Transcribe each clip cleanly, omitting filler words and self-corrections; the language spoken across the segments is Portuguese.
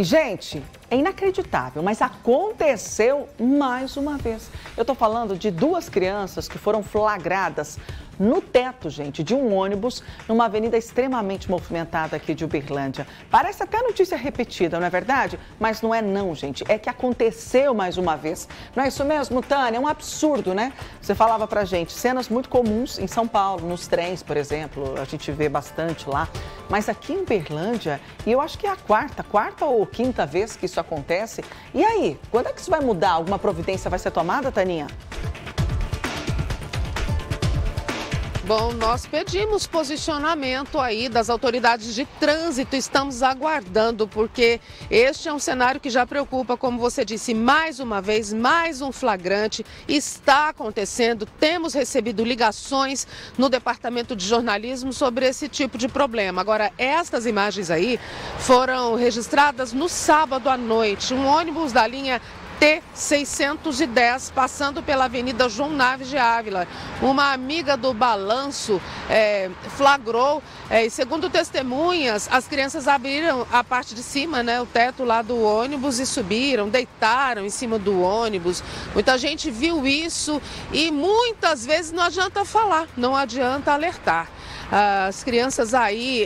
Gente, é inacreditável, mas aconteceu mais uma vez. Eu tô falando de duas crianças que foram flagradas no teto, gente, de um ônibus numa avenida extremamente movimentada aqui de Uberlândia. Parece até notícia repetida, não é verdade? Mas não é não, gente. É que aconteceu mais uma vez. Não é isso mesmo, Tânia? É um absurdo, né? Você falava pra gente, cenas muito comuns em São Paulo, nos trens, por exemplo, a gente vê bastante lá. Mas aqui em Uberlândia, e eu acho que é a quarta ou quinta vez que isso acontece. E aí, quando é que isso vai mudar? Alguma providência vai ser tomada, Taninha? Bom, nós pedimos posicionamento aí das autoridades de trânsito, estamos aguardando, porque este é um cenário que já preocupa, como você disse, mais uma vez, mais um flagrante, está acontecendo, temos recebido ligações no departamento de jornalismo sobre esse tipo de problema. Agora, estas imagens aí foram registradas no sábado à noite, um ônibus da linha T610, passando pela avenida João Naves de Ávila. Uma amiga do balanço flagrou, e segundo testemunhas, as crianças abriram a parte de cima, né, o teto lá do ônibus e subiram, deitaram em cima do ônibus. Muita gente viu isso e muitas vezes não adianta falar, não adianta alertar. As crianças aí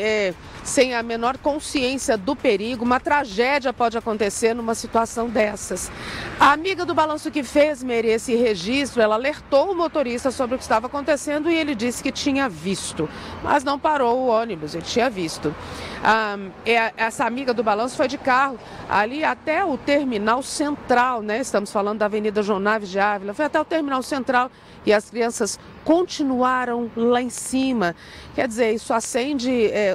sem a menor consciência do perigo, uma tragédia pode acontecer numa situação dessas. A amiga do balanço que fez esse registro, ela alertou o motorista sobre o que estava acontecendo e ele disse que tinha visto, mas não parou o ônibus, ele tinha visto. Essa amiga do balanço foi de carro ali até o terminal central, né? Estamos falando da avenida João Naves de Ávila, foi até o terminal central e as crianças continuaram lá em cima. Quer dizer, isso acende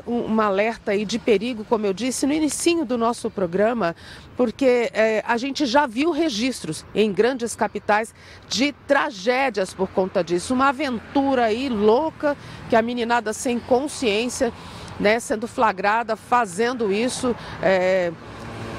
uma alerta aí de perigo, como eu disse no inicinho do nosso programa, porque a gente já viu registros em grandes capitais de tragédias por conta disso. Uma aventura aí louca, que a meninada sem consciência, né, sendo flagrada, fazendo isso.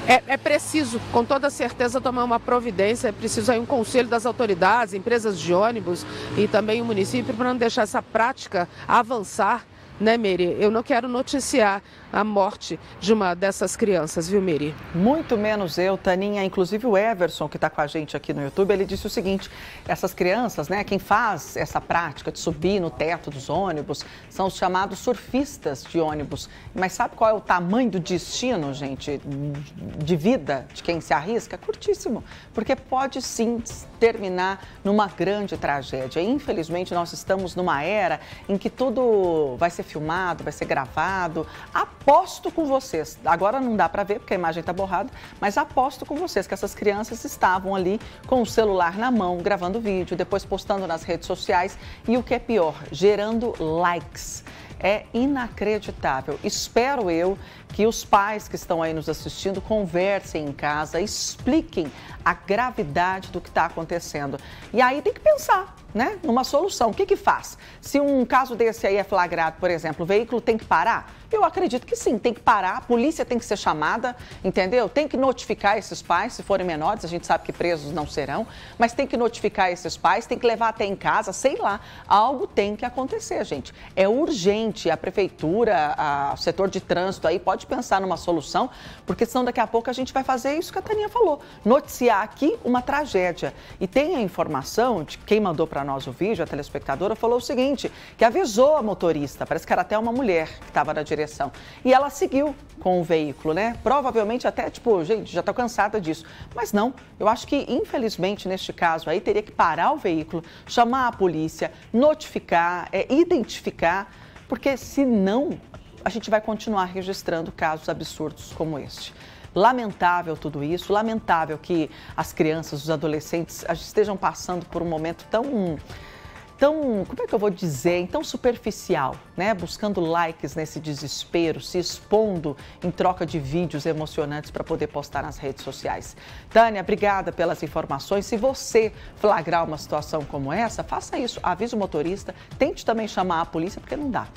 É preciso, com toda certeza, tomar uma providência, é preciso aí um conselho das autoridades, empresas de ônibus e também o município, para não deixar essa prática avançar, né, Meri? Eu não quero noticiar a morte de uma dessas crianças, viu, Meri? Muito menos eu, Taninha. Inclusive o Everson, que está com a gente aqui no YouTube, ele disse o seguinte, essas crianças, né, quem faz essa prática de subir no teto dos ônibus são os chamados surfistas de ônibus. Mas sabe qual é o tamanho do destino, gente, de vida de quem se arrisca? Curtíssimo, porque pode sim terminar numa grande tragédia. Infelizmente, nós estamos numa era em que tudo vai ser filmado, vai ser gravado. Aposto com vocês, agora não dá para ver porque a imagem está borrada, mas aposto com vocês que essas crianças estavam ali com o celular na mão, gravando vídeo, depois postando nas redes sociais e o que é pior, gerando likes. É inacreditável. Espero eu que os pais que estão aí nos assistindo conversem em casa, expliquem a gravidade do que está acontecendo. E aí tem que pensar, né, numa solução. O que que faz? Se um caso desse aí é flagrado, por exemplo, o veículo tem que parar? Eu acredito que sim, tem que parar, a polícia tem que ser chamada, entendeu? Tem que notificar esses pais, se forem menores, a gente sabe que presos não serão, mas tem que notificar esses pais, tem que levar até em casa, sei lá, algo tem que acontecer, gente. É urgente, a prefeitura, o setor de trânsito aí pode pensar numa solução, porque senão daqui a pouco a gente vai fazer isso que a Taninha falou, noticiar aqui uma tragédia. E tem a informação de quem mandou para nós o vídeo, a telespectadora, falou o seguinte, que avisou a motorista, parece que era até uma mulher que estava na direção. E ela seguiu com o veículo, né? Provavelmente até, tipo, gente, já tô cansada disso. Mas não, eu acho que, infelizmente, neste caso aí, teria que parar o veículo, chamar a polícia, notificar, identificar, porque senão a gente vai continuar registrando casos absurdos como este. Lamentável tudo isso, lamentável que as crianças, os adolescentes estejam passando por um momento tão, como é que eu vou dizer, tão superficial, né? Buscando likes nesse desespero, se expondo em troca de vídeos emocionantes para poder postar nas redes sociais. Tânia, obrigada pelas informações. Se você flagrar uma situação como essa, faça isso, avise o motorista, tente também chamar a polícia, porque não dá.